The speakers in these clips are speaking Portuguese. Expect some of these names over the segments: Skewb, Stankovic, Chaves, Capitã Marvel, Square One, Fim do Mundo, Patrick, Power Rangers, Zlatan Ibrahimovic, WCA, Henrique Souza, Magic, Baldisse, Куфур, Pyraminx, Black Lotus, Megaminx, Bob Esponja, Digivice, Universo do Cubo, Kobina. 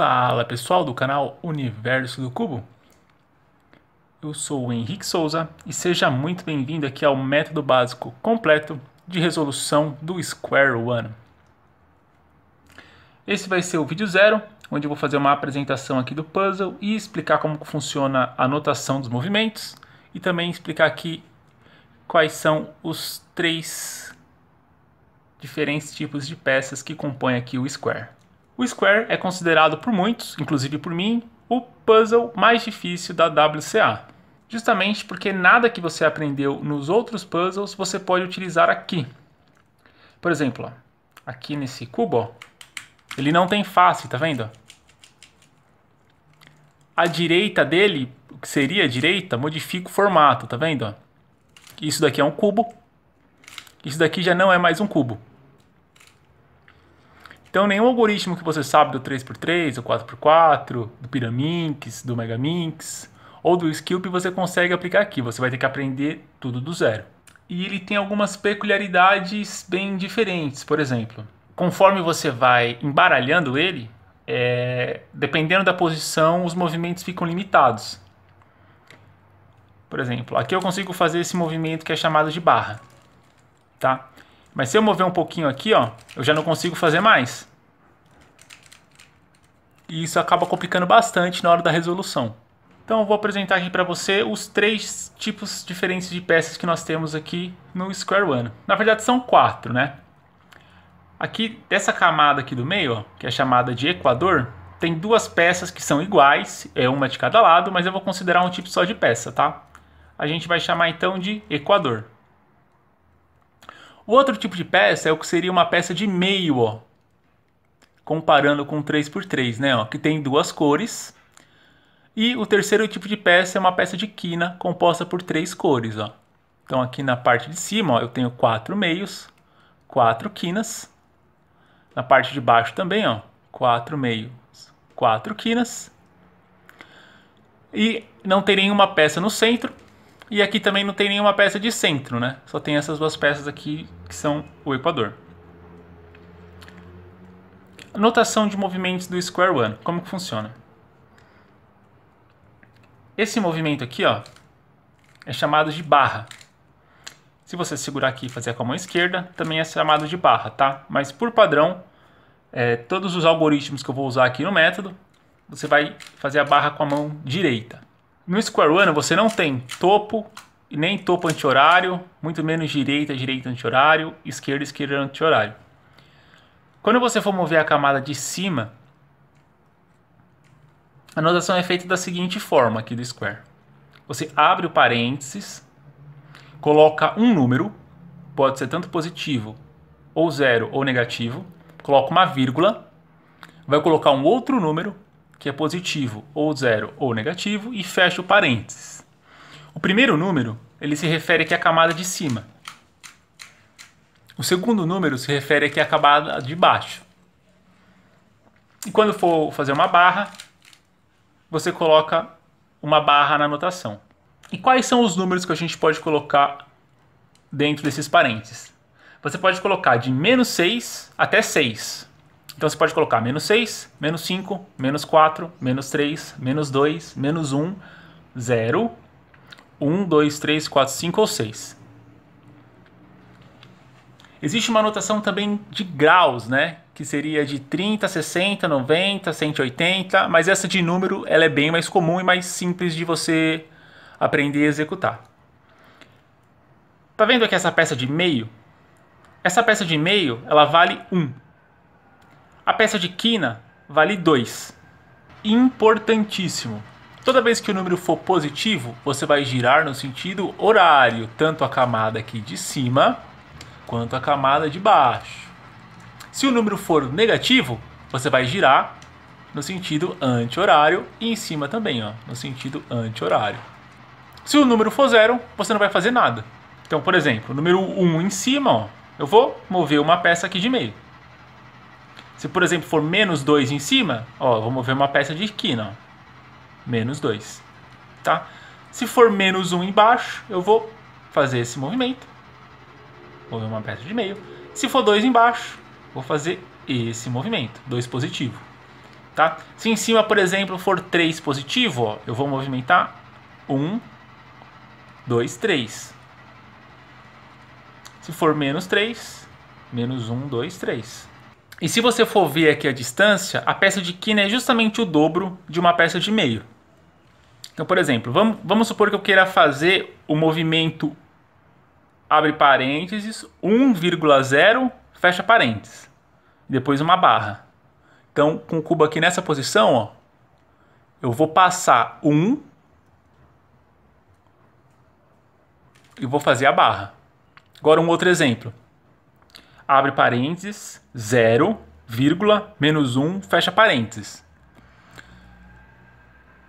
Fala pessoal do canal Universo do Cubo, eu sou o Henrique Souza e seja muito bem-vindo aqui ao método básico completo de resolução do Square One. Esse vai ser o vídeo 0, onde eu vou fazer uma apresentação aqui do puzzle e explicar como funciona a notação dos movimentos e também explicar aqui quais são os 3 diferentes tipos de peças que compõem aqui o Square. O Square é considerado por muitos, inclusive por mim, o puzzle mais difícil da WCA. Justamente porque nada que você aprendeu nos outros puzzles você pode utilizar aqui. Por exemplo, ó, aqui nesse cubo, ó, ele não tem face, tá vendo? A direita dele, o que seria a direita, modifica o formato, tá vendo? Ó? Isso daqui é um cubo, isso daqui já não é mais um cubo. Então nenhum algoritmo que você sabe do 3x3, do 4x4, do Pyraminx, do Megaminx ou do Skewb você consegue aplicar aqui. Você vai ter que aprender tudo do zero. E ele tem algumas peculiaridades bem diferentes. Por exemplo, conforme você vai embaralhando ele, dependendo da posição, os movimentos ficam limitados. Por exemplo, aqui eu consigo fazer esse movimento que é chamado de barra, tá? Mas se eu mover um pouquinho aqui, ó, eu já não consigo fazer mais. E isso acaba complicando bastante na hora da resolução. Então eu vou apresentar aqui para você os 3 tipos diferentes de peças que nós temos aqui no Square One. Na verdade são 4, né? Aqui, dessa camada aqui do meio, ó, que é chamada de equador, tem 2 peças que são iguais, é uma de cada lado, mas eu vou considerar um tipo só de peça, tá? A gente vai chamar então de equador. O outro tipo de peça é o que seria uma peça de meio, ó, comparando com 3x3, né, ó, que tem 2 cores. E o terceiro tipo de peça é uma peça de quina composta por 3 cores. Ó. Então aqui na parte de cima, ó, eu tenho 4 meios, 4 quinas. Na parte de baixo também, ó, 4 meios, 4 quinas. E não tem nenhuma peça no centro. E aqui também não tem nenhuma peça de centro, né? Só tem essas 2 peças aqui que são o equador. Notação de movimentos do Square One. Como que funciona? Esse movimento aqui, ó, é chamado de barra. Se você segurar aqui e fazer com a mão esquerda, também é chamado de barra, tá? Mas por padrão, todos os algoritmos que eu vou usar aqui no método, você vai fazer a barra com a mão direita. No Square One você não tem topo, nem topo anti-horário, muito menos direita, direita anti-horário, esquerda, esquerda anti-horário. Quando você for mover a camada de cima, a notação é feita da seguinte forma aqui do Square. Você abre o parênteses, coloca um número, pode ser tanto positivo, ou zero, ou negativo, coloca uma vírgula, vai colocar um outro número, que é positivo, ou zero, ou negativo, e fecha o parênteses. O primeiro número, ele se refere aqui à camada de cima. O segundo número se refere aqui à camada de baixo. E quando for fazer uma barra, você coloca uma barra na notação. E quais são os números que a gente pode colocar dentro desses parênteses? Você pode colocar de -6 até 6. Então você pode colocar -6, -5, -4, -3, -2, -1, 0, 1, 2, 3, 4, 5 ou 6. Existe uma notação também de graus, né? Que seria de 30, 60, 90, 180, mas essa de número ela é bem mais comum e mais simples de você aprender a executar. Tá vendo aqui essa peça de meio? Essa peça de meio ela vale 1. A peça de quina vale 2. Importantíssimo. Toda vez que o número for positivo, você vai girar no sentido horário, tanto a camada aqui de cima, quanto a camada de baixo. Se o número for negativo, você vai girar no sentido anti-horário e em cima também, ó, no sentido anti-horário. Se o número for 0, você não vai fazer nada. Então, por exemplo, o número 1 em cima, ó, eu vou mover uma peça aqui de meio. Se, por exemplo, for -2 em cima, ó, vou mover uma peça de quina, ó, -2, tá? Se for -1 embaixo, eu vou fazer esse movimento, mover uma peça de meio. Se for 2 embaixo, vou fazer esse movimento, 2 positivo. tá? Se em cima, por exemplo, for 3 positivo, ó, eu vou movimentar 1, 2, 3. Se for menos 3, menos 1, 2, 3. E se você for ver aqui a distância, a peça de quina é justamente o dobro de uma peça de meio. Então, por exemplo, vamos supor que eu queira fazer o movimento, abre parênteses, 1,0, fecha parênteses. Depois uma barra. Então, com o cubo aqui nessa posição, ó, eu vou passar 1 e vou fazer a barra. Agora um outro exemplo. Abre parênteses, 0, vírgula, menos 1, fecha parênteses.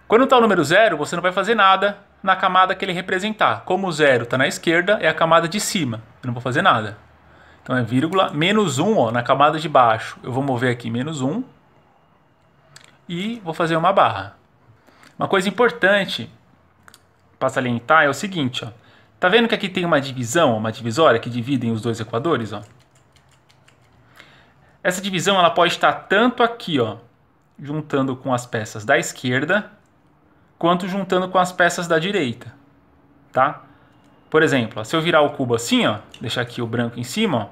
Quando está o número 0, você não vai fazer nada na camada que ele representar. Como o 0 está na esquerda, é a camada de cima. Eu não vou fazer nada. Então é vírgula, menos 1, ó, na camada de baixo. Eu vou mover aqui menos 1 e vou fazer uma barra. Uma coisa importante para salientar é o seguinte, ó. Tá vendo que aqui tem uma divisão, uma divisória que dividem os dois equadores, ó? Essa divisão ela pode estar tanto aqui, ó, juntando com as peças da esquerda, quanto juntando com as peças da direita, tá? Por exemplo, ó, se eu virar o cubo assim, ó, deixar aqui o branco em cima, ó,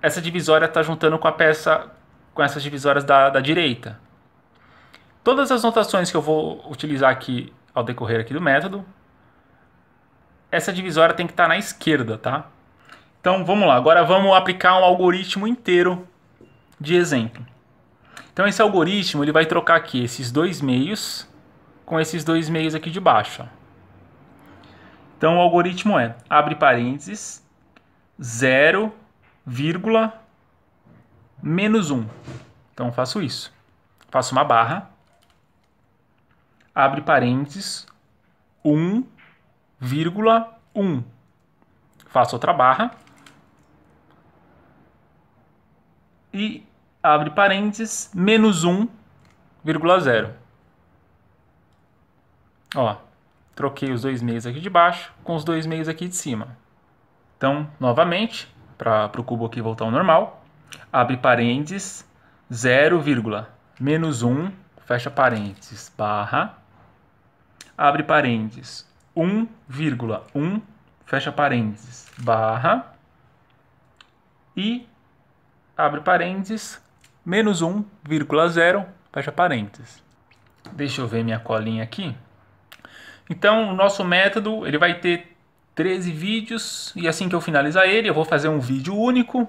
essa divisória está juntando com a peça, com essas divisórias da direita. Todas as notações que eu vou utilizar aqui ao decorrer aqui do método, essa divisória tem que estar na esquerda, tá? Então, vamos lá. Agora vamos aplicar um algoritmo inteiro de exemplo. Então, esse algoritmo ele vai trocar aqui esses dois meios com esses dois meios aqui de baixo. Ó. Então, o algoritmo é, abre parênteses, 0, vírgula, menos 1. Então, eu faço isso. Faço uma barra, abre parênteses, 1, vírgula 1. Faço outra barra. E abre parênteses, menos 1,0. Ó, troquei os dois meios aqui de baixo com os dois meios aqui de cima. Então, novamente, para o cubo aqui voltar ao normal, abre parênteses, 0, menos 1, fecha parênteses, barra, abre parênteses, 1,1, fecha parênteses, barra, e abre parênteses, menos 1,0, fecha parênteses. Deixa eu ver minha colinha aqui. Então, o nosso método ele vai ter 13 vídeos, e assim que eu finalizar ele, eu vou fazer um vídeo único,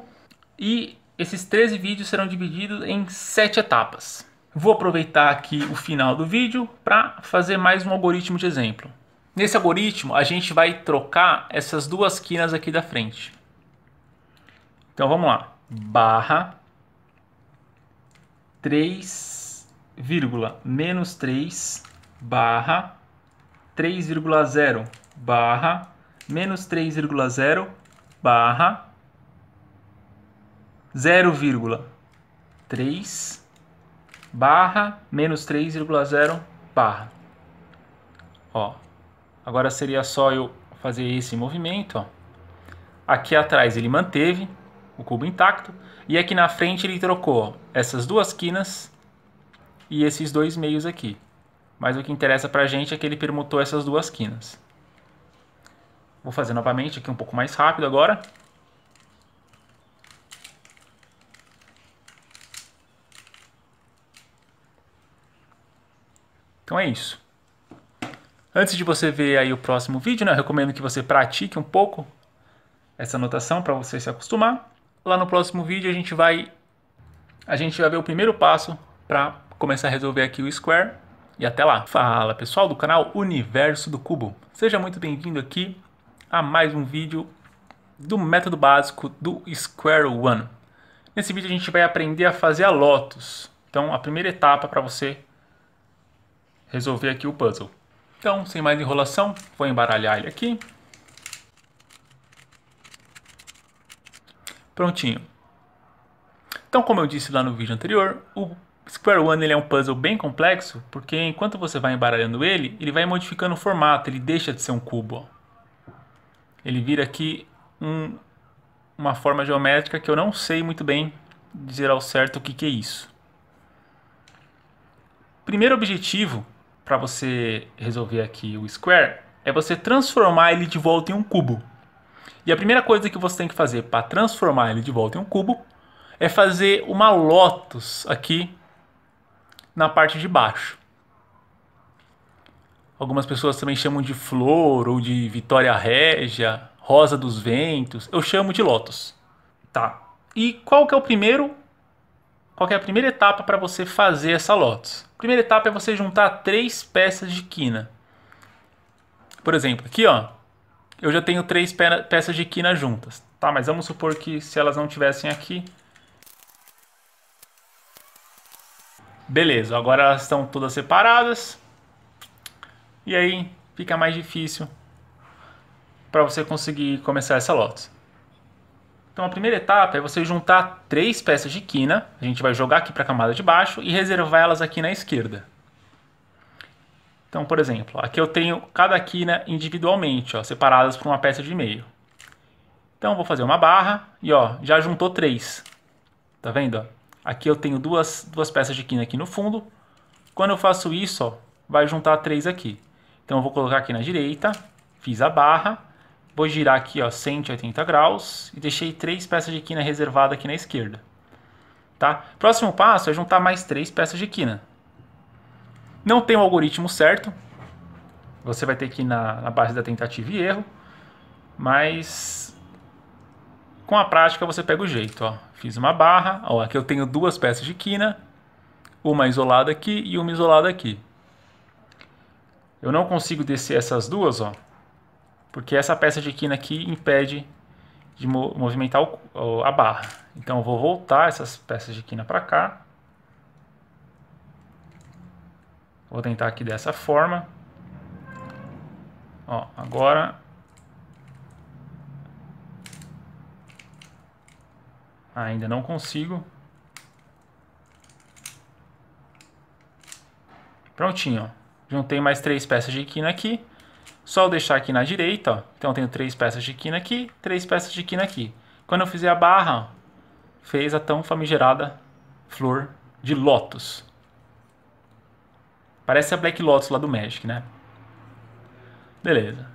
e esses 13 vídeos serão divididos em 7 etapas. Vou aproveitar aqui o final do vídeo para fazer mais um algoritmo de exemplo. Nesse algoritmo, a gente vai trocar essas duas quinas aqui da frente. Então, vamos lá. Barra 3, menos 3, barra 3,0, barra menos 3,0, barra 0,3, barra menos 3,0, barra. Ó. Agora seria só eu fazer esse movimento, ó. Aqui atrás ele manteve o cubo intacto. E aqui na frente ele trocou, ó, essas duas quinas e esses dois meios aqui. Mas o que interessa pra gente é que ele permutou essas duas quinas. Vou fazer novamente aqui um pouco mais rápido agora. Então é isso. Antes de você ver aí o próximo vídeo, né, eu recomendo que você pratique um pouco essa notação para você se acostumar. Lá no próximo vídeo a gente vai ver o primeiro passo para começar a resolver aqui o Square. E até lá. Fala, pessoal do canal Universo do Cubo. Seja muito bem-vindo aqui a mais um vídeo do método básico do Square One. Nesse vídeo a gente vai aprender a fazer a Lotus. Então, a primeira etapa para você resolver aqui o puzzle. Então, sem mais enrolação, vou embaralhar ele aqui. Prontinho. Então, como eu disse lá no vídeo anterior, o Square One ele é um puzzle bem complexo, porque enquanto você vai embaralhando ele vai modificando o formato, ele deixa de ser um cubo. Ó. Ele vira aqui uma forma geométrica que eu não sei muito bem dizer ao certo o que é isso. Primeiro objetivo para você resolver aqui o Square é você transformar ele de volta em um cubo. E a primeira coisa que você tem que fazer para transformar ele de volta em um cubo é fazer uma Lotus aqui na parte de baixo. Algumas pessoas também chamam de flor ou de vitória régia, rosa dos ventos. Eu chamo de Lotus. Tá. E qual que é a primeira etapa para você fazer essa Lotus? A primeira etapa é você juntar 3 peças de quina. Por exemplo, aqui ó, eu já tenho 3 peças de quina juntas. Tá, mas vamos supor que se elas não tivessem aqui. Beleza, agora elas estão todas separadas. E aí fica mais difícil para você conseguir começar essa Lotus. Então a primeira etapa é você juntar 3 peças de quina. A gente vai jogar aqui para a camada de baixo e reservar elas aqui na esquerda. Então, por exemplo, aqui eu tenho cada quina individualmente, ó, separadas por uma peça de meio. Então eu vou fazer uma barra e ó, já juntou 3. Tá vendo? Ó? Aqui eu tenho duas peças de quina aqui no fundo. Quando eu faço isso, ó, vai juntar 3 aqui. Então eu vou colocar aqui na direita, fiz a barra. Vou girar aqui ó, 180 graus e deixei 3 peças de quina reservada aqui na esquerda. Tá? Próximo passo é juntar mais 3 peças de quina. Não tem o algoritmo certo. Você vai ter que ir na base da tentativa e erro. Mas com a prática você pega o jeito. Ó. Fiz uma barra. Ó, aqui eu tenho 2 peças de quina. Uma isolada aqui e uma isolada aqui. Eu não consigo descer essas duas, ó. Porque essa peça de quina aqui impede de movimentar a barra. Então eu vou voltar essas peças de quina para cá. Vou tentar aqui dessa forma. Ó, agora. Ainda não consigo. Prontinho. Juntei mais 3 peças de quina aqui. Só eu deixar aqui na direita, ó. Então eu tenho 3 peças de quina aqui, 3 peças de quina aqui. Quando eu fizer a barra, ó, fez a tão famigerada flor de lótus. Parece a Black Lotus lá do Magic, né? Beleza.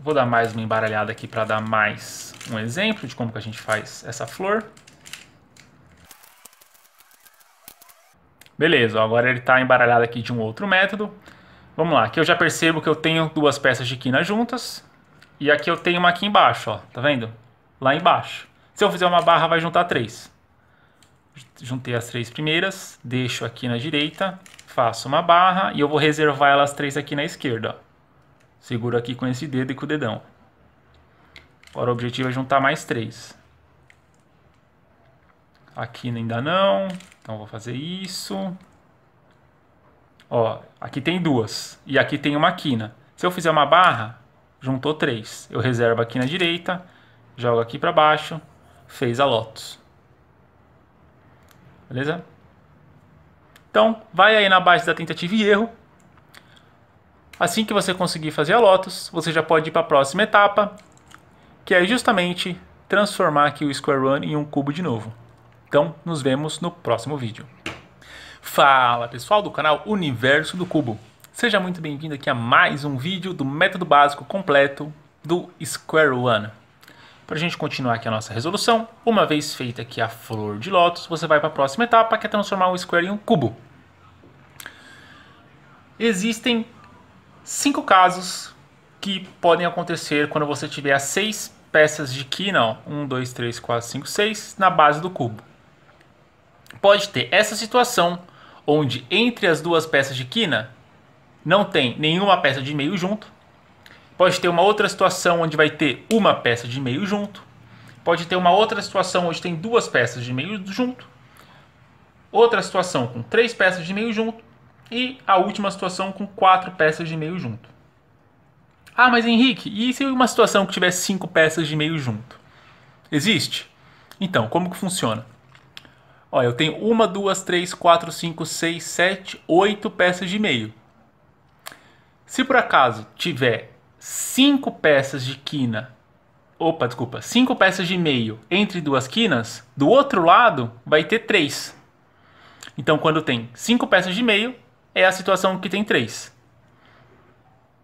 Vou dar mais uma embaralhada aqui para dar mais um exemplo de como que a gente faz essa flor. Beleza, ó, agora ele está embaralhado aqui de um outro método. Vamos lá, aqui eu já percebo que eu tenho 2 peças de quina juntas. E aqui eu tenho uma aqui embaixo, ó, tá vendo? Lá embaixo. Se eu fizer uma barra, vai juntar 3. Juntei as 3 primeiras, deixo aqui na direita, faço uma barra e eu vou reservar elas 3 aqui na esquerda. Ó. Seguro aqui com esse dedo e com o dedão. Agora o objetivo é juntar mais 3. Aqui ainda não, então vou fazer isso. Ó, aqui tem 2 e aqui tem uma quina. Se eu fizer uma barra, juntou 3. Eu reservo aqui na direita, jogo aqui para baixo, fez a Lotus. Beleza? Então, vai aí na base da tentativa e erro. Assim que você conseguir fazer a Lotus, você já pode ir para a próxima etapa, que é justamente transformar aqui o Square One em um cubo de novo. Então, nos vemos no próximo vídeo. Fala pessoal do canal Universo do Cubo, seja muito bem-vindo aqui a mais um vídeo do método básico completo do Square One. Para a gente continuar aqui a nossa resolução, uma vez feita aqui a flor de lótus, você vai para a próxima etapa que é transformar o Square em um cubo. Existem 5 casos que podem acontecer quando você tiver as 6 peças de quina, 1, 2, 3, 4, 5, 6, na base do cubo. Pode ter essa situação onde entre as 2 peças de quina não tem nenhuma peça de meio junto. Pode ter uma outra situação onde vai ter uma peça de meio junto. Pode ter uma outra situação onde tem 2 peças de meio junto. Outra situação com 3 peças de meio junto. E a última situação com 4 peças de meio junto. Ah, mas Henrique, e se uma situação que tiver 5 peças de meio junto? Existe? Então, como que funciona? Ó, eu tenho 1, 2, 3, 4, 5, 6, 7, 8 peças de meio. Se por acaso tiver 5 peças de quina, 5 peças de meio entre 2 quinas, do outro lado vai ter 3. Então, quando tem 5 peças de meio, é a situação que tem 3.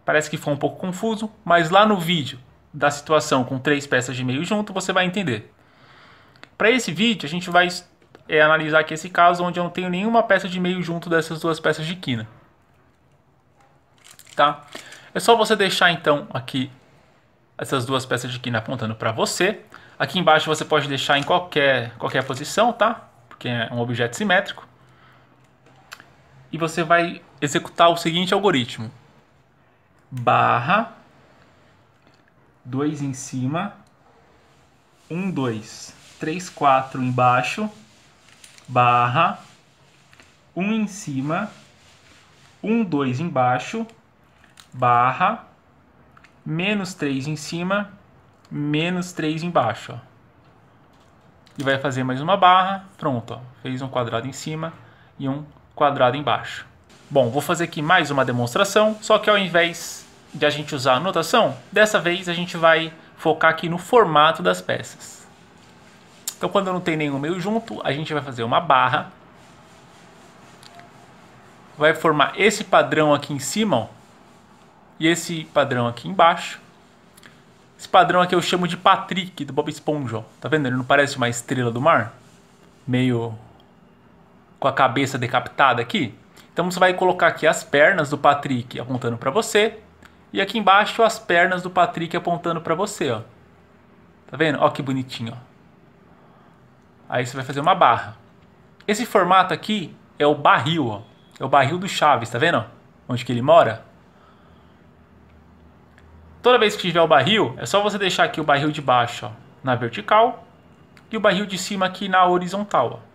Parece que foi um pouco confuso, mas lá no vídeo da situação com 3 peças de meio junto, você vai entender. Para esse vídeo, a gente vai analisar aqui esse caso onde eu não tenho nenhuma peça de meio junto dessas duas peças de quina. Tá? É só você deixar, então, aqui essas duas peças de quina apontando para você. Aqui embaixo você pode deixar em qualquer posição, tá? Porque é um objeto simétrico. E você vai executar o seguinte algoritmo. Barra, 2 em cima, 1, 2, 3, 4 embaixo, barra, 1 em cima, 1, 2 embaixo, barra, menos 3 em cima, menos 3 embaixo. Ó. E vai fazer mais uma barra, pronto. Ó. Fez um quadrado em cima e um quadrado embaixo. Bom, vou fazer aqui mais uma demonstração, só que ao invés de a gente usar a notação, dessa vez a gente vai focar aqui no formato das peças. Então, quando não tem nenhum meio junto, a gente vai fazer uma barra. Vai formar esse padrão aqui em cima, ó, e esse padrão aqui embaixo. Esse padrão aqui eu chamo de Patrick, do Bob Esponja. Ó. Tá vendo? Ele não parece uma estrela do mar? Meio com a cabeça decapitada aqui. Então você vai colocar aqui as pernas do Patrick apontando para você. E aqui embaixo as pernas do Patrick apontando para você, ó. Tá vendo? Ó que bonitinho, ó. Aí você vai fazer uma barra. Esse formato aqui é o barril, ó. É o barril do Chaves, tá vendo? Onde que ele mora. Toda vez que tiver o barril, é só você deixar aqui o barril de baixo, ó, na vertical. E o barril de cima aqui na horizontal, ó.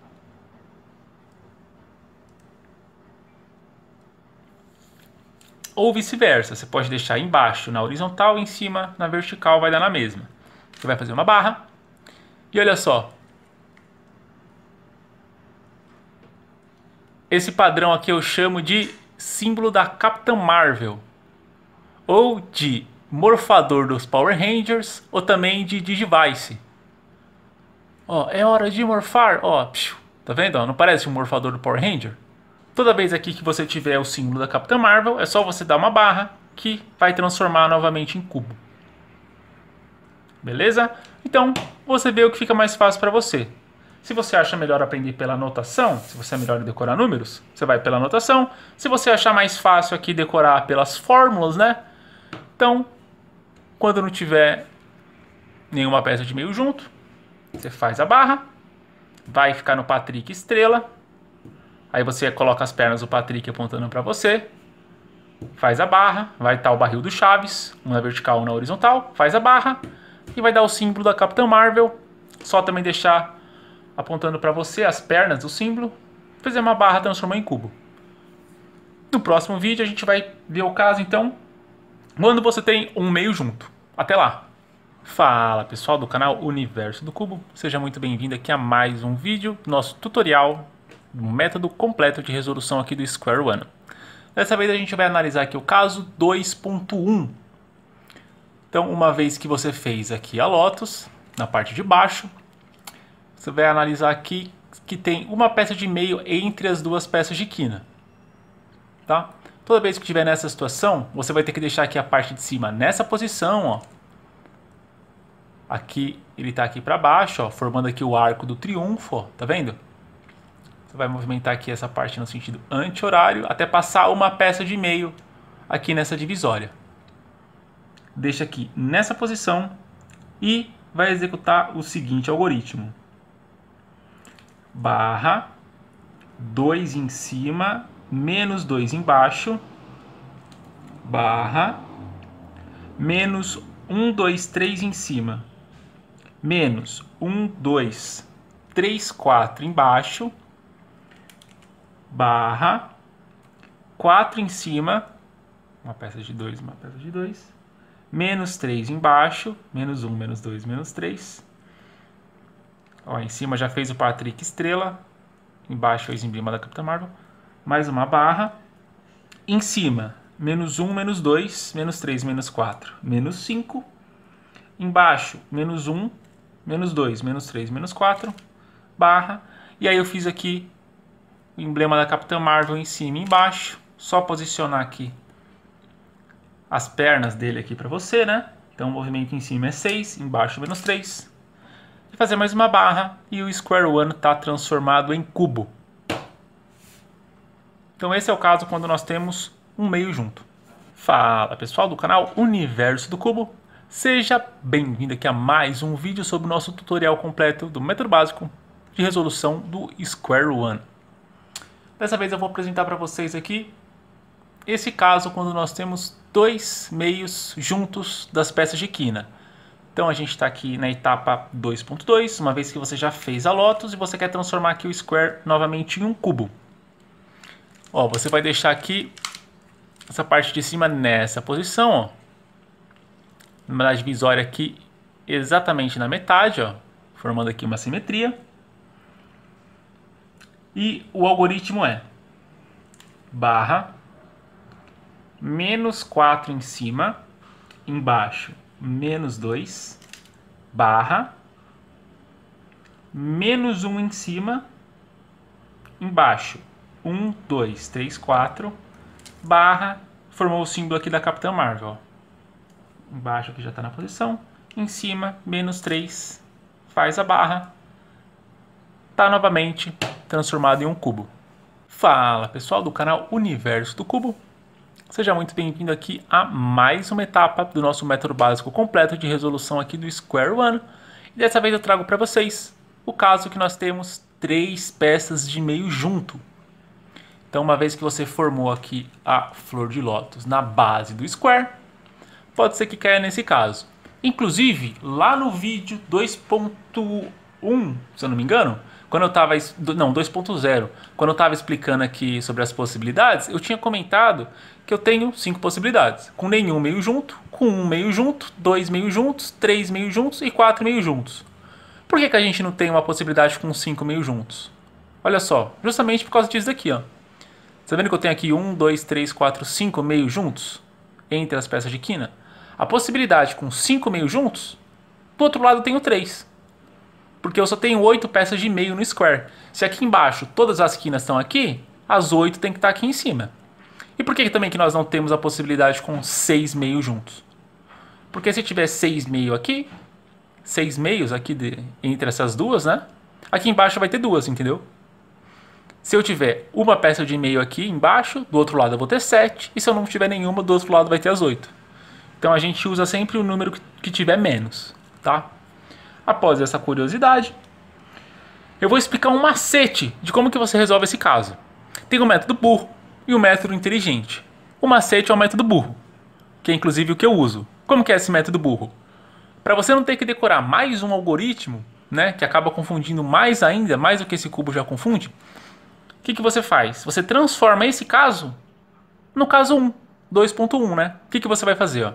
Ou vice-versa, você pode deixar embaixo na horizontal, em cima na vertical, vai dar na mesma. Você vai fazer uma barra. E olha só. Esse padrão aqui eu chamo de símbolo da Capitã Marvel. Ou de morfador dos Power Rangers, ou também de Digivice. Ó, é hora de morfar. Ó, psiu, tá vendo? Ó, não parece um morfador do Power Ranger? Toda vez aqui que você tiver o símbolo da Capitã Marvel, é só você dar uma barra que vai transformar novamente em cubo. Beleza? Então, você vê o que fica mais fácil para você. Se você acha melhor aprender pela notação, se você é melhor em decorar números, você vai pela notação. Se você achar mais fácil aqui decorar pelas fórmulas, né? Então, quando não tiver nenhuma peça de meio junto, você faz a barra, vai ficar no Patrick estrela. Aí você coloca as pernas do Patrick apontando para você, faz a barra, vai estar o barril do Chaves, um na vertical, um na horizontal, faz a barra e vai dar o símbolo da Capitã Marvel, só também deixar apontando para você as pernas do símbolo, fazer uma barra, transformar em cubo. No próximo vídeo a gente vai ver o caso então, quando você tem um meio junto. Até lá! Fala pessoal do canal Universo do Cubo, seja muito bem-vindo aqui a mais um vídeo, nosso tutorial, um método completo de resolução aqui do Square One. Dessa vez a gente vai analisar aqui o caso 2.1. Então, uma vez que você fez aqui a Lotus, na parte de baixo, você vai analisar aqui que tem uma peça de meio entre as duas peças de quina. Tá? Toda vez que estiver nessa situação, você vai ter que deixar aqui a parte de cima nessa posição. Ó. Aqui, ele está aqui para baixo, ó, formando aqui o arco do triunfo. Ó, tá vendo? Você vai movimentar aqui essa parte no sentido anti-horário até passar uma peça de meio aqui nessa divisória. Deixa aqui nessa posição e vai executar o seguinte algoritmo. Barra, 2 em cima, menos 2 embaixo, barra, menos 1, 2, 3 em cima, menos 1, 2, 3, 4 embaixo, barra, 4 em cima, uma peça de 2, uma peça de 2, menos 3 embaixo, menos 1, menos 2, menos 3. Ó, em cima já fez o Patrick estrela, embaixo fez o emblema da Capitã Marvel, mais uma barra, em cima, menos 1, menos 2, menos 3, menos 4, menos 5, embaixo, menos 1, menos 2, menos 3, menos 4, barra, e aí eu fiz aqui o emblema da Capitã Marvel em cima e embaixo. Só posicionar aqui as pernas dele aqui para você, né? Então o movimento em cima é 6, embaixo menos 3. E fazer mais uma barra e o Square One está transformado em cubo. Então esse é o caso quando nós temos um meio junto. Fala pessoal do canal Universo do Cubo. Seja bem-vindo aqui a mais um vídeo sobre o nosso tutorial completo do método básico de resolução do Square One. Dessa vez eu vou apresentar para vocês aqui esse caso quando nós temos dois meios juntos das peças de quina. Então a gente está aqui na etapa 2.2, uma vez que você já fez a Lotus e você quer transformar aqui o Square novamente em um cubo. Ó, você vai deixar aqui essa parte de cima nessa posição, ó, na divisória aqui exatamente na metade, ó, formando aqui uma simetria. E o algoritmo é barra, menos 4 em cima, embaixo menos 2, barra, menos 1 em cima, embaixo 1, 2, 3, 4, barra, formou o símbolo aqui da Capitã Marvel, ó. Embaixo aqui já está na posição, em cima menos 3, faz a barra, está novamente transformado em um cubo. Fala pessoal do canal Universo do Cubo, seja muito bem-vindo aqui a mais uma etapa do nosso método básico completo de resolução aqui do Square One. E dessa vez eu trago para vocês o caso que nós temos três peças de meio junto. Então uma vez que você formou aqui a flor de lótus na base do Square, pode ser que caia nesse caso. Inclusive lá no vídeo 2.1, se eu não me engano, quando eu estava, não, 2.0, quando eu estava explicando aqui sobre as possibilidades, eu tinha comentado que eu tenho 5 possibilidades. Com nenhum meio junto, com um meio junto, 2 meios juntos, 3 meios juntos e 4 meios juntos. Por que que a gente não tem uma possibilidade com 5 meios juntos? Olha só, justamente por causa disso daqui, ó. Tá vendo que eu tenho aqui 1, 2, 3, 4, 5 meios juntos entre as peças de quina? A possibilidade com 5 meios juntos, do outro lado eu tenho 3. Porque eu só tenho 8 peças de meio no Square. Se aqui embaixo todas as quinas estão aqui, as 8 tem que estar aqui em cima. E por que também que nós não temos a possibilidade com 6 meios juntos? Porque se tiver 6 meios aqui, 6 meios aqui entre essas duas, né? Aqui embaixo vai ter duas, entendeu? Se eu tiver uma peça de meio aqui embaixo, do outro lado eu vou ter 7. E se eu não tiver nenhuma, do outro lado vai ter as 8. Então a gente usa sempre o número que tiver menos, tá? Após essa curiosidade, eu vou explicar um macete de como que você resolve esse caso. Tem o método burro e o método inteligente. O macete é o método burro, que é inclusive o que eu uso. Como que é esse método burro? Para você não ter que decorar mais um algoritmo, né, que acaba confundindo mais ainda, mais do que esse cubo já confunde, o que que você faz? Você transforma esse caso no caso 1, 2.1, né? O que que você vai fazer, ó?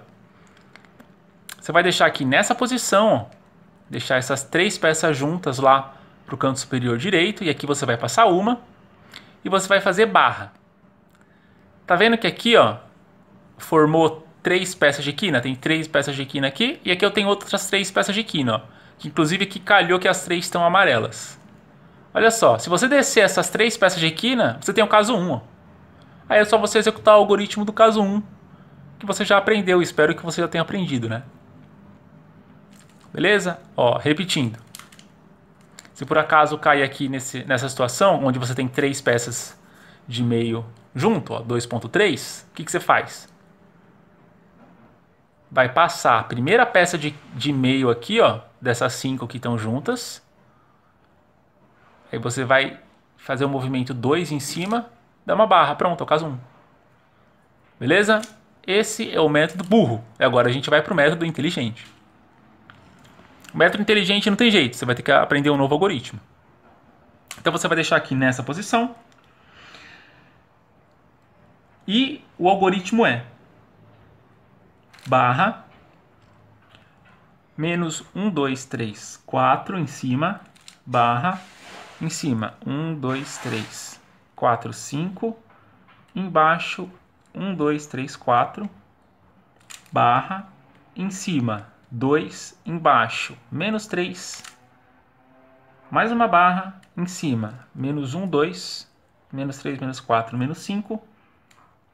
Você vai deixar aqui nessa posição, ó, deixar essas três peças juntas lá para o canto superior direito. E aqui você vai passar uma. E você vai fazer barra. Tá vendo que aqui, ó, formou três peças de quina? Tem três peças de quina aqui. E aqui eu tenho outras três peças de quina, ó. Que inclusive aqui calhou que as três estão amarelas. Olha só, se você descer essas três peças de quina, você tem o caso 1, ó. Aí é só você executar o algoritmo do caso 1. Que você já aprendeu, espero que você já tenha aprendido, né? Beleza? Ó, repetindo. Se por acaso cair aqui nessa situação, onde você tem três peças de meio junto, ó, 2.3, o que que você faz? Vai passar a primeira peça de meio aqui, ó, dessas 5 que estão juntas. Aí você vai fazer o movimento 2 em cima, dá uma barra, pronto, é o caso 1. Beleza? Esse é o método burro. E agora a gente vai para o método inteligente. O método inteligente não tem jeito, você vai ter que aprender um novo algoritmo. Então você vai deixar aqui nessa posição. E o algoritmo é barra, menos 1, 2, 3, 4 em cima, barra, em cima, 1, 2, 3, 4, 5, embaixo, 1, 2, 3, 4, barra, em cima, 2, embaixo, menos 3, mais uma barra, em cima, menos 1, 2, menos 3, menos 4, menos 5.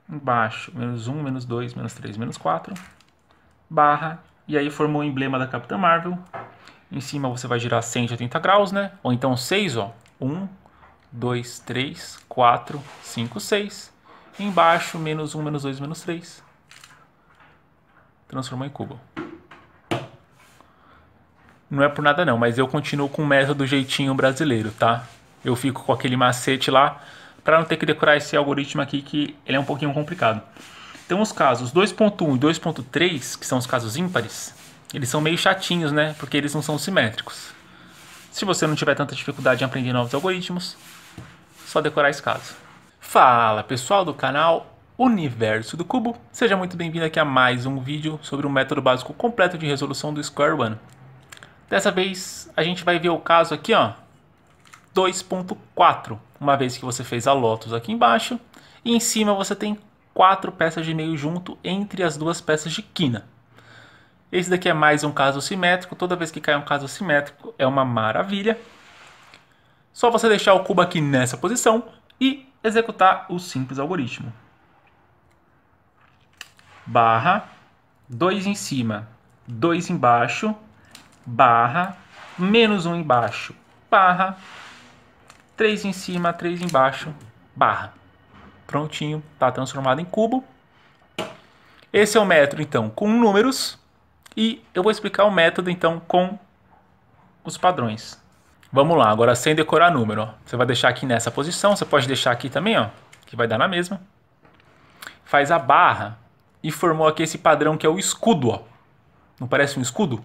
Embaixo, menos 1, menos 2, menos 3, menos 4. Barra. E aí formou o emblema da Capitã Marvel. Em cima você vai girar 180 graus, né? Ou então 6, ó. 1, 2, 3, 4, 5, 6. Embaixo, menos 1, menos 2, menos 3. Transformou em cubo. Não é por nada não, mas eu continuo com o método jeitinho brasileiro, tá? Eu fico com aquele macete lá, para não ter que decorar esse algoritmo aqui, que ele é um pouquinho complicado. Então os casos 2.1 e 2.3, que são os casos ímpares, eles são meio chatinhos, né? Porque eles não são simétricos. Se você não tiver tanta dificuldade em aprender novos algoritmos, só decorar esse caso. Fala pessoal do canal Universo do Cubo, seja muito bem-vindo aqui a mais um vídeo sobre um método básico completo de resolução do Square One. Dessa vez a gente vai ver o caso aqui, ó, 2.4, uma vez que você fez a Lotus aqui embaixo, e em cima você tem 4 peças de meio junto entre as duas peças de quina. Esse daqui é mais um caso simétrico, toda vez que cai um caso simétrico é uma maravilha. Só você deixar o cubo aqui nessa posição e executar o simples algoritmo. Barra, 2 em cima, 2 embaixo, barra, menos 1 embaixo, barra, 3 em cima, 3 embaixo, barra. Prontinho, está transformado em cubo. Esse é o método, então, com números. E eu vou explicar o método, então, com os padrões. Vamos lá, agora sem decorar número. Ó. Você vai deixar aqui nessa posição, você pode deixar aqui também, ó, que vai dar na mesma. Faz a barra e formou aqui esse padrão que é o escudo. Ó. Não parece um escudo?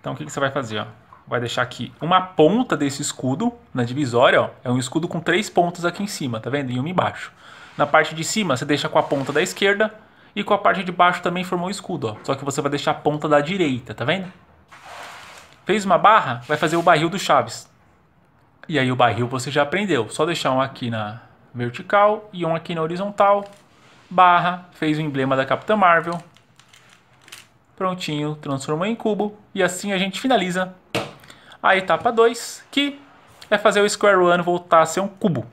Então o que você vai fazer? Ó? Vai deixar aqui uma ponta desse escudo na divisória. Ó, é um escudo com 3 pontos aqui em cima, tá vendo? E uma embaixo. Na parte de cima você deixa com a ponta da esquerda e com a parte de baixo também formou o escudo. Ó. Só que você vai deixar a ponta da direita, tá vendo? Fez uma barra, vai fazer o barril do Chaves. E aí o barril você já aprendeu. Só deixar um aqui na vertical e um aqui na horizontal. Barra, fez o emblema da Capitã Marvel. Prontinho, transformou em cubo. E assim a gente finaliza a etapa 2, que é fazer o Square One voltar a ser um cubo.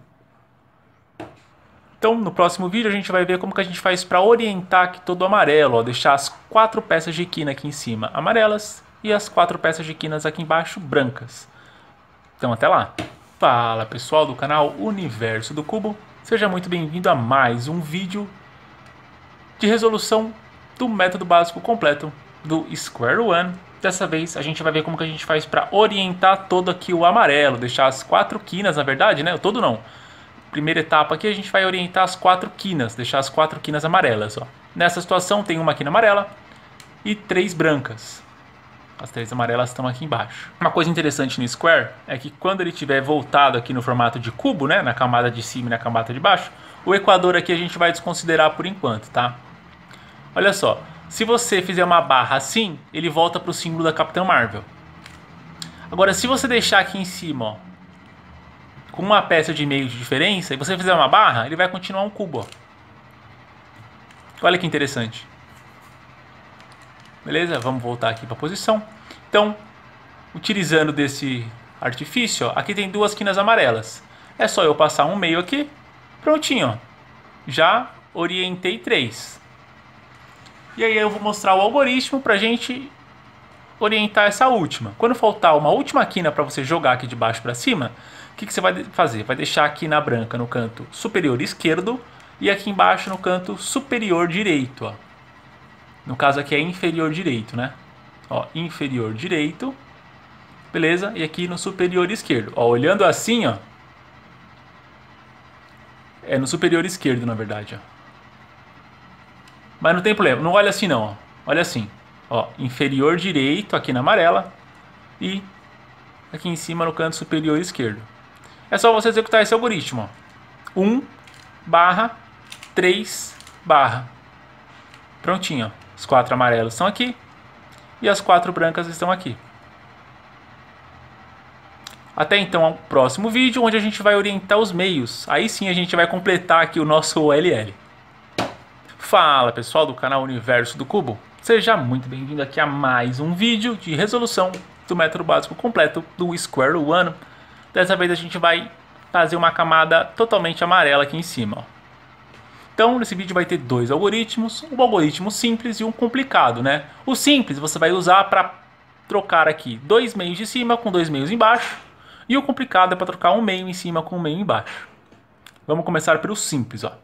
Então, no próximo vídeo a gente vai ver como que a gente faz para orientar aqui todo amarelo. Ó, deixar as 4 peças de quina aqui em cima amarelas e as 4 peças de quinas aqui embaixo brancas. Então, até lá. Fala pessoal do canal Universo do Cubo. Seja muito bem-vindo a mais um vídeo de resolução do método básico completo do Square One. Dessa vez a gente vai ver como que a gente faz para orientar todo aqui o amarelo, deixar as 4 quinas, na verdade, né? Todo não. Primeira etapa aqui a gente vai orientar as 4 quinas, deixar as 4 quinas amarelas, ó. Nessa situação tem uma quina amarela e 3 brancas. As 3 amarelas estão aqui embaixo. Uma coisa interessante no Square é que quando ele estiver voltado aqui no formato de cubo, né, na camada de cima e na camada de baixo, o equador aqui a gente vai desconsiderar por enquanto, tá? Olha só, se você fizer uma barra assim, ele volta para o símbolo da Capitã Marvel. Agora, se você deixar aqui em cima, ó, com uma peça de meio de diferença, e você fizer uma barra, ele vai continuar um cubo. Ó. Olha que interessante. Beleza? Vamos voltar aqui para a posição. Então, utilizando desse artifício, ó, aqui tem 2 quinas amarelas. É só eu passar um meio aqui, prontinho. Ó. Já orientei 3. E aí eu vou mostrar o algoritmo pra gente orientar essa última. Quando faltar uma última quina para você jogar aqui de baixo para cima, o que você vai fazer? Vai deixar aqui na branca no canto superior esquerdo e aqui embaixo no canto superior direito. Ó. No caso aqui é inferior direito, né? Ó, inferior direito, beleza? E aqui no superior esquerdo. Ó, olhando assim, ó, é no superior esquerdo, na verdade, ó. Mas não tem problema, não olha assim não, ó. Olha assim, ó, inferior direito aqui na amarela e aqui em cima no canto superior esquerdo. É só você executar esse algoritmo, ó, 1 barra 3 barra, prontinho, ó. Os 4 amarelos estão aqui e as 4 brancas estão aqui. Até então, ao próximo vídeo, onde a gente vai orientar os meios, aí sim a gente vai completar aqui o nosso OLL. Fala pessoal do canal Universo do Cubo, seja muito bem-vindo aqui a mais um vídeo de resolução do método básico completo do Square One. Dessa vez a gente vai fazer uma camada totalmente amarela aqui em cima, ó. Então nesse vídeo vai ter dois algoritmos, um algoritmo simples e um complicado, né? O simples você vai usar para trocar aqui dois meios de cima com dois meios embaixo, e o complicado é para trocar um meio em cima com um meio embaixo. Vamos começar pelo simples, ó.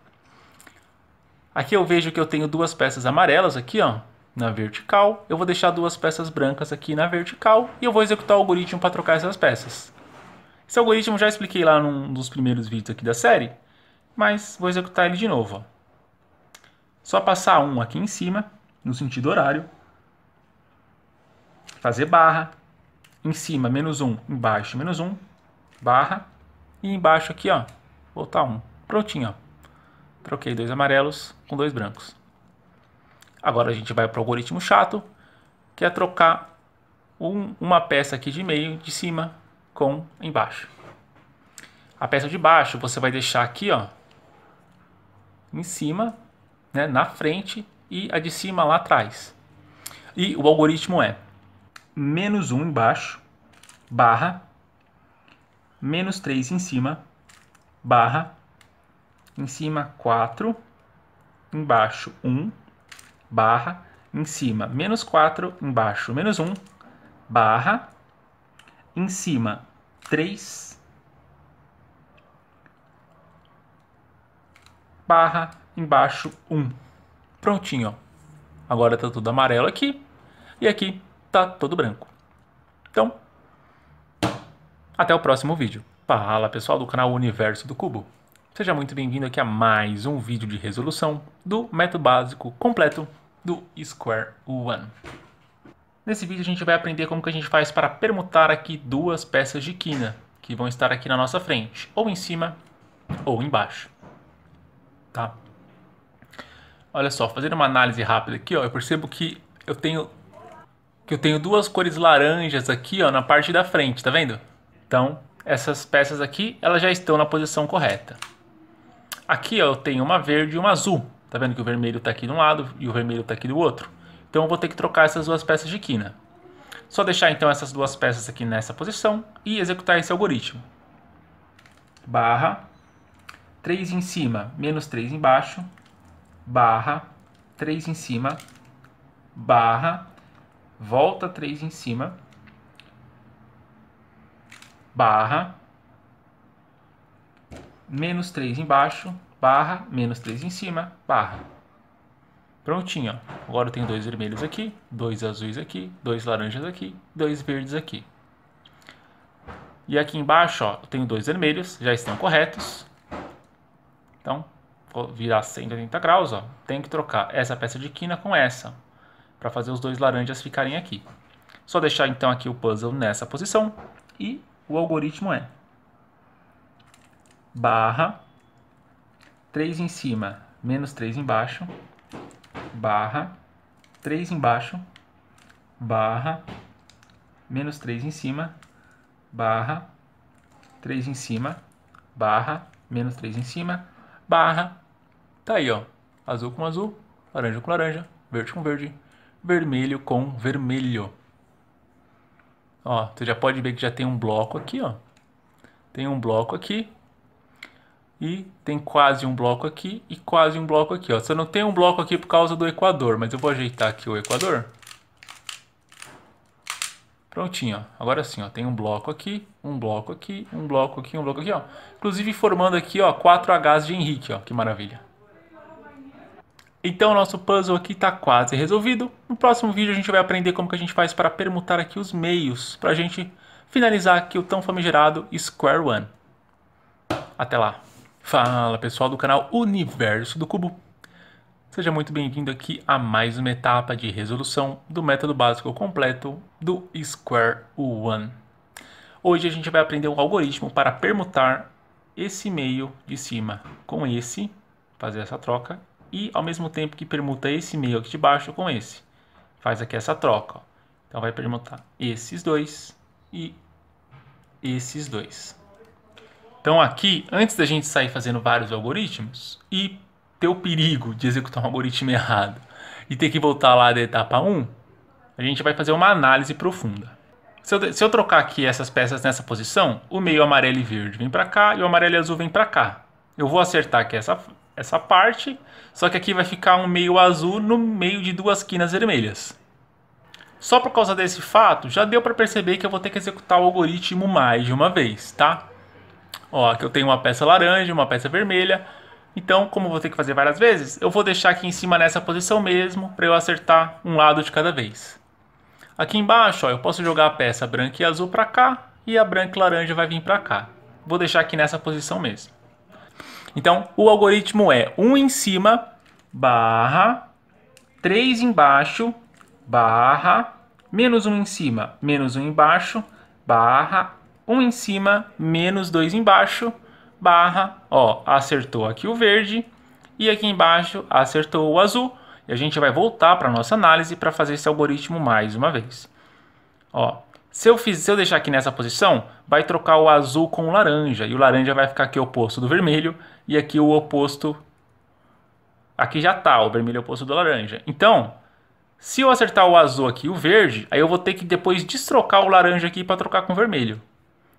Aqui eu vejo que eu tenho duas peças amarelas aqui, ó, na vertical. Eu vou deixar duas peças brancas aqui na vertical e eu vou executar o algoritmo para trocar essas peças. Esse algoritmo eu já expliquei lá num dos primeiros vídeos aqui da série, mas vou executar ele de novo, ó. Só passar um aqui em cima, no sentido horário. Fazer barra. Em cima, menos um. Embaixo, menos um. Barra. E embaixo aqui, ó, botar um. Prontinho, ó. Troquei dois amarelos com dois brancos. Agora a gente vai para o algoritmo chato, que é trocar uma peça aqui de meio, de cima, com embaixo. A peça de baixo você vai deixar aqui, ó, em cima, né, na frente, e a de cima lá atrás. E o algoritmo é menos um embaixo, barra, menos 3 em cima, barra, em cima 4, embaixo 1, barra, em cima menos 4, embaixo menos 1, barra, em cima 3, barra, embaixo 1. Prontinho, ó. Agora tá tudo amarelo aqui e aqui tá todo branco. Então, até o próximo vídeo. Fala, pessoal do canal Universo do Cubo. Seja muito bem-vindo aqui a mais um vídeo de resolução do método básico completo do Square One. Nesse vídeo a gente vai aprender como que a gente faz para permutar aqui duas peças de quina, que vão estar aqui na nossa frente, ou em cima ou embaixo. Tá? Olha só, fazendo uma análise rápida aqui, ó, eu percebo que eu tenho duas cores laranjas aqui, ó, na parte da frente, tá vendo? Então, essas peças aqui, elas já estão na posição correta. Aqui, ó, eu tenho uma verde e uma azul. Tá vendo que o vermelho tá aqui de um lado e o vermelho tá aqui do outro? Então eu vou ter que trocar essas duas peças de quina. Só deixar então essas duas peças aqui nessa posição e executar esse algoritmo. Barra, 3 em cima, menos 3 embaixo. Barra, 3 em cima. Barra, volta 3 em cima. Barra, menos 3 embaixo, barra, menos 3 em cima, barra. Prontinho, ó. Agora eu tenho dois vermelhos aqui, dois azuis aqui, dois laranjas aqui, dois verdes aqui. E aqui embaixo, ó, eu tenho dois vermelhos, já estão corretos. Então, vou virar 180 graus, ó. Tenho que trocar essa peça de quina com essa, para fazer os dois laranjas ficarem aqui. Só deixar então aqui o puzzle nessa posição e o algoritmo é barra, 3 em cima, menos 3 embaixo, barra, 3 embaixo, barra, menos 3 em cima, barra, 3 em cima, barra, menos 3 em cima, barra. Tá aí, ó, azul com azul, laranja com laranja, verde com verde, vermelho com vermelho. Ó, você já pode ver que já tem um bloco aqui, ó. Tem um bloco aqui. E tem quase um bloco aqui e quase um bloco aqui, ó. Só não tem um bloco aqui por causa do equador, mas eu vou ajeitar aqui o equador. Prontinho, ó. Agora sim, ó. Tem um bloco aqui, um bloco aqui, um bloco aqui, um bloco aqui, ó. Inclusive formando aqui, ó, 4 Hs de Henrique, ó. Que maravilha. Então o nosso puzzle aqui está quase resolvido. No próximo vídeo a gente vai aprender como que a gente faz para permutar aqui os meios, para a gente finalizar aqui o tão famigerado Square One. Até lá. Fala, pessoal do canal Universo do Cubo. Seja muito bem-vindo aqui a mais uma etapa de resolução do método básico completo do Square One. Hoje a gente vai aprender um algoritmo para permutar esse meio de cima com esse, fazer essa troca. E ao mesmo tempo que permuta esse meio aqui de baixo com esse. Faz aqui essa troca. Ó. Então vai permutar esses dois e esses dois. Então aqui, antes da gente sair fazendo vários algoritmos e ter o perigo de executar um algoritmo errado e ter que voltar lá da etapa 1, a gente vai fazer uma análise profunda. Se eu trocar aqui essas peças nessa posição, o meio amarelo e verde vem para cá e o amarelo e azul vem para cá. Eu vou acertar aqui essa parte, só que aqui vai ficar um meio azul no meio de duas quinas vermelhas. Só por causa desse fato, já deu para perceber que eu vou ter que executar o algoritmo mais de uma vez, tá? Ó, aqui eu tenho uma peça laranja, uma peça vermelha. Então, como eu vou ter que fazer várias vezes, eu vou deixar aqui em cima nessa posição mesmo, para eu acertar um lado de cada vez. Aqui embaixo, ó, eu posso jogar a peça branca e azul para cá, e a branca e laranja vai vir para cá. Vou deixar aqui nessa posição mesmo. Então, o algoritmo é 1 em cima, barra, 3 embaixo, barra, menos 1 em cima, menos 1 embaixo, barra, 1 em cima, menos 2 embaixo, barra, ó, acertou aqui o verde, e aqui embaixo acertou o azul. E a gente vai voltar para a nossa análise para fazer esse algoritmo mais uma vez. Ó, se eu deixar aqui nessa posição, vai trocar o azul com o laranja. E o laranja vai ficar aqui oposto do vermelho. E aqui o oposto... Aqui já está, o vermelho é oposto do laranja. Então, se eu acertar o azul aqui e o verde, aí eu vou ter que depois destrocar o laranja aqui para trocar com o vermelho.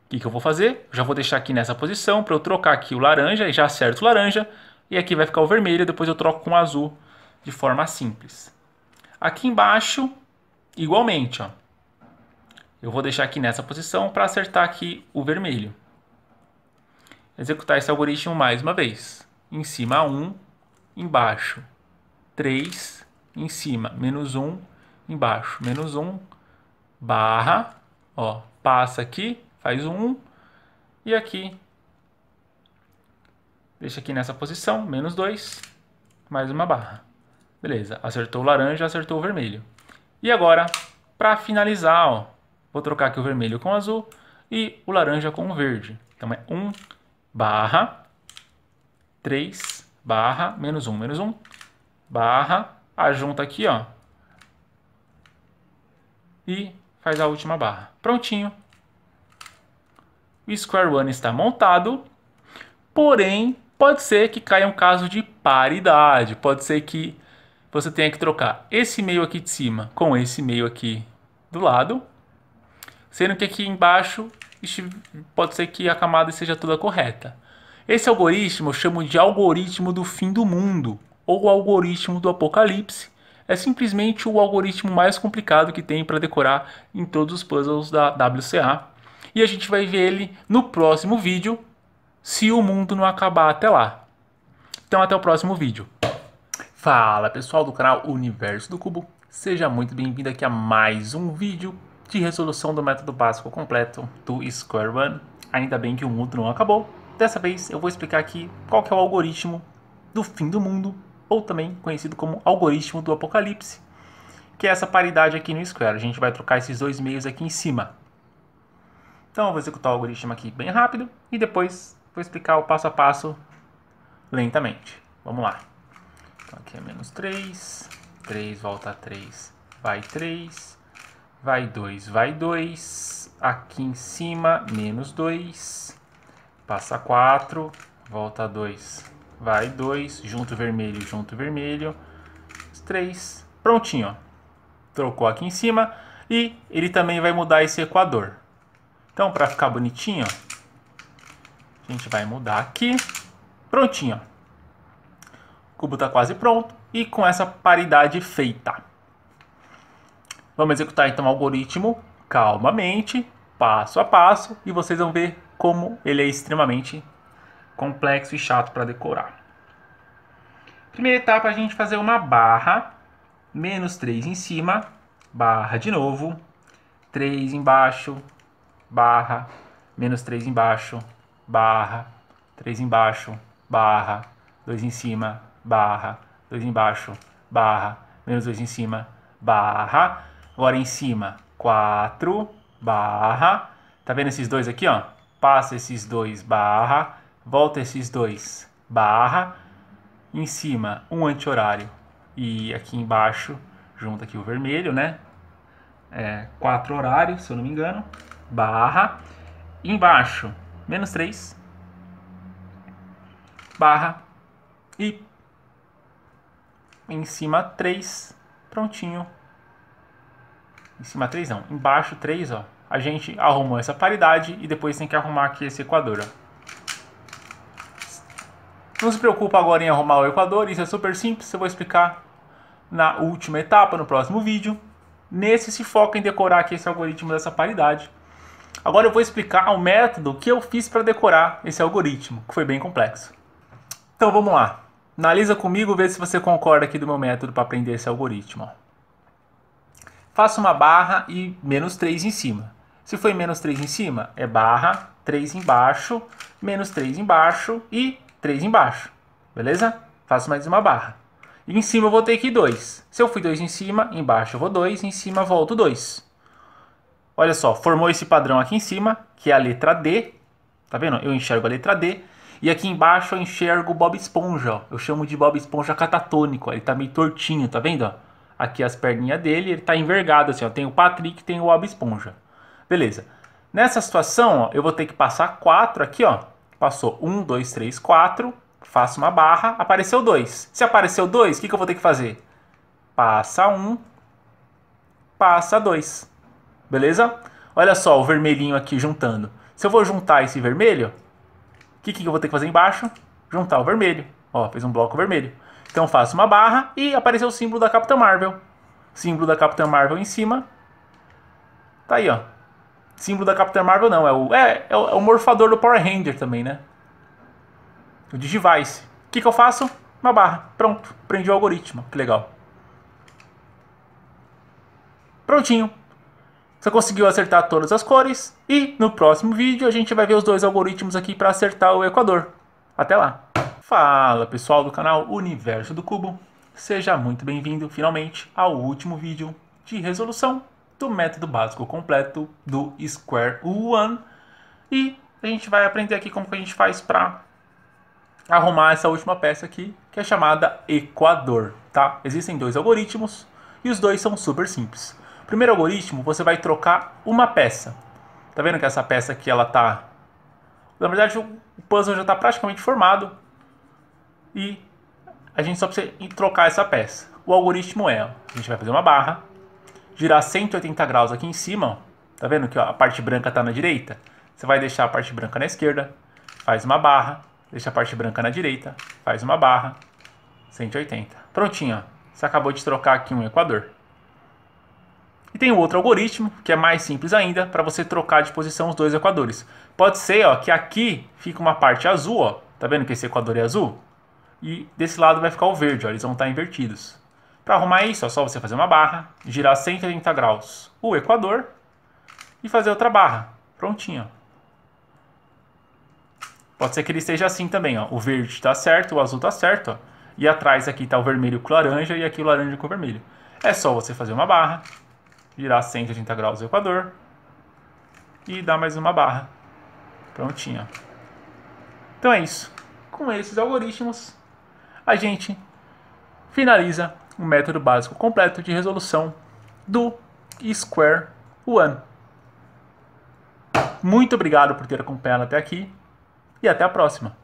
O que eu vou fazer? Já vou deixar aqui nessa posição para eu trocar aqui o laranja e já acerto o laranja. E aqui vai ficar o vermelho, depois eu troco com o azul de forma simples. Aqui embaixo, igualmente, ó. Eu vou deixar aqui nessa posição para acertar aqui o vermelho. Executar esse algoritmo mais uma vez. Em cima 1, embaixo 3, em cima menos 1, embaixo menos 1, barra, ó, passa aqui, faz 1 e aqui deixa aqui nessa posição, menos 2, mais uma barra. Beleza, acertou o laranja, acertou o vermelho. E agora, para finalizar, ó, vou trocar aqui o vermelho com o azul e o laranja com o verde. Então é 1 barra 3 barra menos 1 barra, ajunta aqui, ó, e faz a última barra. Prontinho. O Square One está montado, porém pode ser que caia um caso de paridade, pode ser que você tem que trocar esse meio aqui de cima com esse meio aqui do lado. Sendo que aqui embaixo pode ser que a camada seja toda correta. Esse algoritmo eu chamo de algoritmo do fim do mundo. Ou algoritmo do apocalipse. É simplesmente o algoritmo mais complicado que tem para decorar em todos os puzzles da WCA. E a gente vai ver ele no próximo vídeo, se o mundo não acabar até lá. Então até o próximo vídeo. Fala pessoal do canal Universo do Cubo, seja muito bem-vindo aqui a mais um vídeo de resolução do método básico completo do Square One. Ainda bem que o mundo não acabou, dessa vez eu vou explicar aqui qual que é o algoritmo do fim do mundo, ou também conhecido como algoritmo do apocalipse, que é essa paridade aqui no Square. A gente vai trocar esses dois meios aqui em cima. Então eu vou executar o algoritmo aqui bem rápido e depois vou explicar o passo a passo lentamente. Vamos lá. Aqui é menos 3, 3 volta 3, vai 2, aqui em cima, menos 2, passa 4, volta 2, vai 2, junto vermelho, 3, prontinho, ó. Trocou aqui em cima e ele também vai mudar esse equador. Então, para ficar bonitinho, ó, a gente vai mudar aqui, prontinho, ó. O cubo está quase pronto e com essa paridade feita. Vamos executar então o algoritmo calmamente, passo a passo, e vocês vão ver como ele é extremamente complexo e chato para decorar. Primeira etapa, a gente fazer uma barra, menos 3 em cima, barra de novo, 3 embaixo, barra, menos 3 embaixo, barra, 3 embaixo, barra, 2 em cima, barra, 2 embaixo, barra, menos 2 em cima, barra, agora em cima, 4, barra, tá vendo esses dois aqui, ó? Passa esses dois, barra, volta esses dois, barra, em cima, um anti-horário, e aqui embaixo, junta aqui o vermelho, né? É, 4 horários, se eu não me engano, barra, embaixo, menos 3, barra, e em cima 3, prontinho. Em cima 3 não, embaixo 3, ó. a gente arrumou essa paridade e depois tem que arrumar aqui esse equador. Não se preocupa agora em arrumar o equador, isso é super simples, eu vou explicar na última etapa, no próximo vídeo. Nesse se foca em decorar aqui esse algoritmo dessa paridade. Agora eu vou explicar o método que eu fiz para decorar esse algoritmo, que foi bem complexo. Então vamos lá. Analisa comigo, vê se você concorda aqui do meu método para aprender esse algoritmo. Faça uma barra e menos 3 em cima. Se foi menos 3 em cima, é barra, 3 embaixo, menos 3 embaixo e 3 embaixo. Beleza? Faço mais uma barra. E em cima eu vou ter aqui 2. Se eu fui 2 em cima, embaixo eu vou 2, em cima volto 2. Olha só, formou esse padrão aqui em cima, que é a letra D. Tá vendo? Eu enxergo a letra D. E aqui embaixo eu enxergo o Bob Esponja. Eu chamo de Bob Esponja catatônico. Ele tá meio tortinho, tá vendo? Aqui as perninhas dele, ele tá envergado assim. Ó. Tem o Patrick, tem o Bob Esponja. Beleza. Nessa situação, ó, eu vou ter que passar 4 aqui, ó. Passou 1, 2, 3, 4. Faço uma barra, apareceu 2. Se apareceu 2, o que eu vou ter que fazer? Passa 1, passa 2. Beleza? Olha só o vermelhinho aqui juntando. Se eu vou juntar esse vermelho... O que eu vou ter que fazer embaixo? Juntar o vermelho. Ó, fez um bloco vermelho. Então faço uma barra e apareceu o símbolo da Capitã Marvel. Símbolo da Capitã Marvel em cima. Tá aí, ó. Símbolo da Capitã Marvel não, é o morfador do Power Ranger também, né? O Digivice. O que eu faço? Uma barra. Pronto. Aprendi o algoritmo. Que legal. Prontinho. Você conseguiu acertar todas as cores e no próximo vídeo a gente vai ver os dois algoritmos aqui para acertar o equador. Até lá! Fala pessoal do canal Universo do Cubo, seja muito bem-vindo finalmente ao último vídeo de resolução do método básico completo do Square One e a gente vai aprender aqui como que a gente faz para arrumar essa última peça aqui que é chamada equador, tá? Existem dois algoritmos e os dois são super simples. Primeiro algoritmo, você vai trocar uma peça. Tá vendo que essa peça aqui, ela tá... Na verdade, o puzzle já está praticamente formado. E a gente só precisa trocar essa peça. O algoritmo é, ó, a gente vai fazer uma barra, girar 180 graus aqui em cima, ó. Tá vendo que ó, a parte branca está na direita? Você vai deixar a parte branca na esquerda, faz uma barra, deixa a parte branca na direita, faz uma barra, 180. Prontinho, ó. Você acabou de trocar aqui um equador. E tem outro algoritmo, que é mais simples ainda, para você trocar de posição os dois equadores. Pode ser ó, que aqui fica uma parte azul, ó. Tá vendo que esse equador é azul? E desse lado vai ficar o verde, ó. Eles vão estar invertidos. Para arrumar isso, é só você fazer uma barra, girar 180 graus o equador e fazer outra barra. Prontinho. Pode ser que ele esteja assim também, ó. O verde tá certo, o azul tá certo, ó. E atrás aqui tá o vermelho com o laranja e aqui o laranja com o vermelho. É só você fazer uma barra, girar 180 graus o equador e dar mais uma barra. Prontinho. Então é isso. Com esses algoritmos, a gente finaliza o método básico completo de resolução do Square One. Muito obrigado por ter acompanhado até aqui e até a próxima.